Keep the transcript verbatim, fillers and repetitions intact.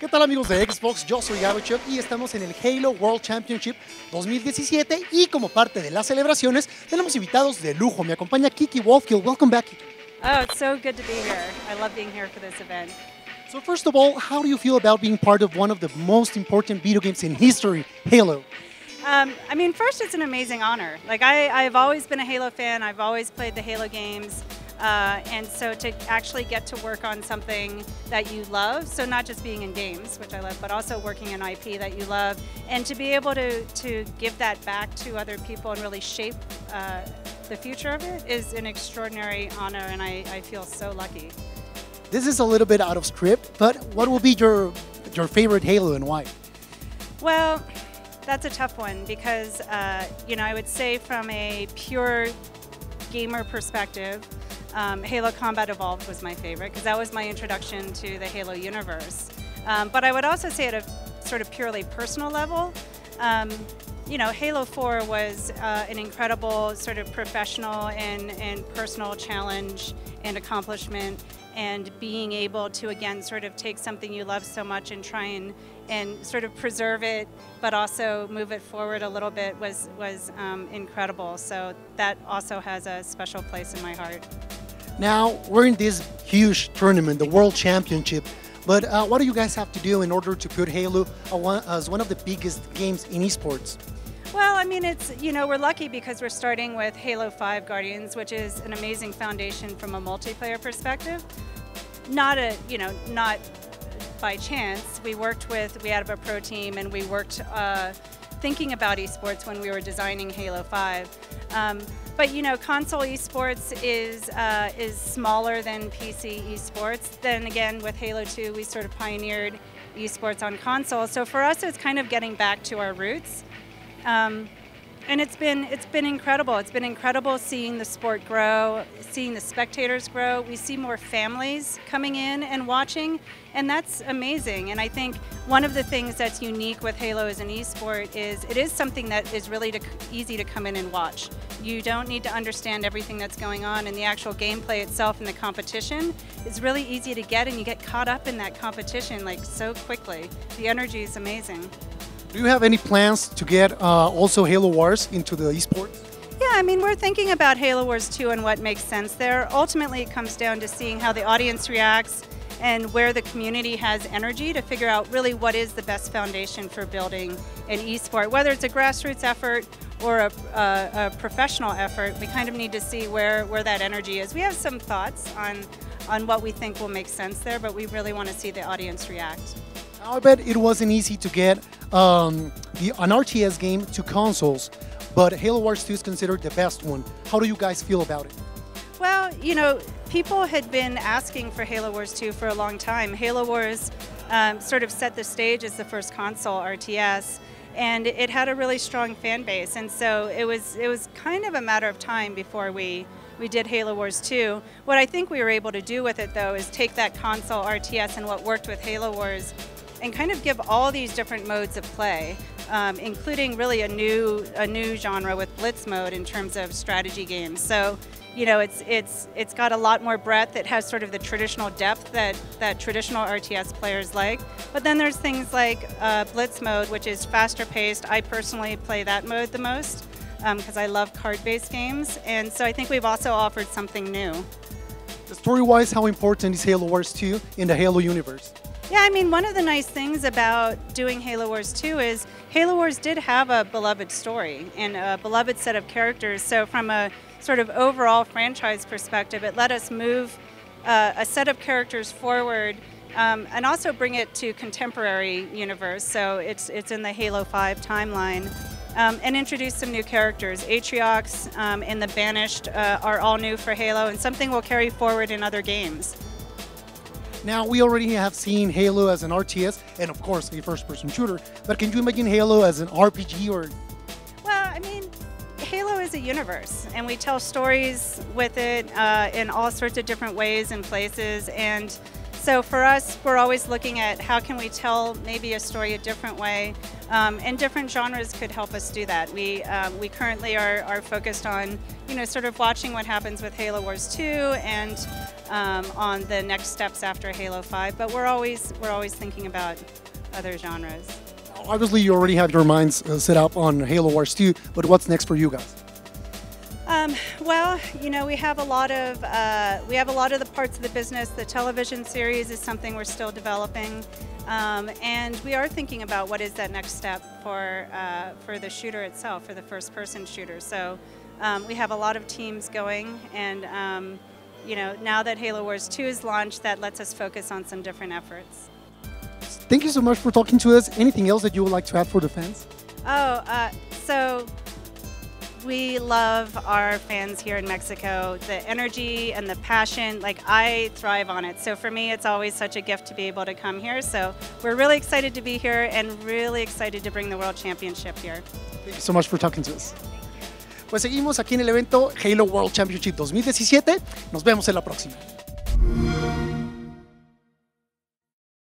¿Qué tal amigos de Xbox? Yo soy Gabochev y estamos en el Halo World Championship dos mil diecisiete y como parte de las celebraciones tenemos invitados de lujo. Me acompaña Kiki Wolfkill. Welcome back. Oh, it's so good to be here. I love being here for this event. So first of all, how do you feel about being part of one of the most important video games in history, Halo? Um, I mean, first it's an amazing honor. Like I, I've always been a Halo fan. I've always played the Halo games. Uh, and so to actually get to work on something that you love, so not just being in games, which I love, but also working in I P that you love, and to be able to, to give that back to other people and really shape uh, the future of it is an extraordinary honor, and I, I feel so lucky. This is a little bit out of script, but what will be your, your favorite Halo and why? Well, that's a tough one because, uh, you know, I would say from a pure gamer perspective, Um, Halo Combat Evolved was my favorite because that was my introduction to the Halo universe. Um, but I would also say at a sort of purely personal level, um, you know, Halo four was uh, an incredible sort of professional and, and personal challenge and accomplishment, and being able to, again, sort of take something you love so much and try and, and sort of preserve it, but also move it forward a little bit was, was um, incredible. So that also has a special place in my heart. Now, we're in this huge tournament, the World Championship, but uh, what do you guys have to do in order to put Halo as one of the biggest games in esports? Well, I mean, it's, you know, we're lucky because we're starting with Halo five Guardians, which is an amazing foundation from a multiplayer perspective. Not a, you know, not by chance. We worked with, we had a pro team and we worked uh, thinking about esports when we were designing Halo five. Um, But you know, console esports is uh, is smaller than P C esports. Then again, with Halo two, we sort of pioneered esports on console. So for us, it's kind of getting back to our roots, um, and it's been it's been incredible. It's been incredible seeing the sport grow, seeing the spectators grow. We see more families coming in and watching, and that's amazing. And I think one of the things that's unique with Halo as an esport is it is something that is really to, easy to come in and watch. You don't need to understand everything that's going on, and the actual gameplay itself and the competition is really easy to get, and you get caught up in that competition like so quickly. The energy is amazing. Do you have any plans to get uh, also Halo Wars into the esports? Yeah, I mean, we're thinking about Halo Wars two and what makes sense there. Ultimately, it comes down to seeing how the audience reacts and where the community has energy to figure out really what is the best foundation for building an esport, whether it's a grassroots effort or a, a, a professional effort. We kind of need to see where, where that energy is. We have some thoughts on, on what we think will make sense there, but we really want to see the audience react. I bet it wasn't easy to get um, the, an R T S game to consoles, but Halo Wars two is considered the best one. How do you guys feel about it? Well, you know, people had been asking for Halo Wars two for a long time. Halo Wars um, sort of set the stage as the first console R T S, and it had a really strong fan base, and so it was it was kind of a matter of time before we we did Halo Wars two. What I think we were able to do with it, though, is take that console R T S and what worked with Halo Wars, and kind of give all these different modes of play, um, including really a new a new genre with Blitz mode in terms of strategy games. So, you know, it's it's it's got a lot more breadth. It has sort of the traditional depth that that traditional R T S players like. But then there's things like uh, Blitz mode, which is faster paced. I personally play that mode the most because um, I love card-based games, and so I think we've also offered something new. Story-wise, how important is Halo Wars two in the Halo universe? Yeah, I mean, one of the nice things about doing Halo Wars two is Halo Wars did have a beloved story and a beloved set of characters. So from a sort of overall franchise perspective, it let us move uh, a set of characters forward um, and also bring it to contemporary universe. So it's, it's in the Halo five timeline. Um, and introduce some new characters. Atriox um, and the Banished uh, are all new for Halo, and something we'll carry forward in other games. Now, we already have seen Halo as an R T S and, of course, a first-person shooter, but can you imagine Halo as an R P G or...? Well, I mean, Halo is a universe, and we tell stories with it uh, in all sorts of different ways and places, and So for us, we're always looking at how can we tell maybe a story a different way, um, and different genres could help us do that. We um, we currently are, are focused on, you know, sort of watching what happens with Halo Wars two and um, on the next steps after Halo five. But we're always we're always thinking about other genres. Obviously, you already have your minds uh, set up on Halo Wars two, but what's next for you guys? Um, well, you know, we have a lot of uh, we have a lot of the parts of the business. The television series is something we're still developing, um, and we are thinking about what is that next step for uh, for the shooter itself, for the first-person shooter. So um, we have a lot of teams going, and um, you know, now that Halo Wars two is launched, that lets us focus on some different efforts. Thank you so much for talking to us. Anything else that you would like to add for the fans? Oh, uh, so. We love our fans here in Mexico. The energy and the passion, like, I thrive on it. So for me, it's always such a gift to be able to come here. So we're really excited to be here and really excited to bring the World Championship here. Thank you so much for talking to us. Pues seguimos aquí en el evento Halo World Championship dos mil diecisiete. Nos vemos en la próxima.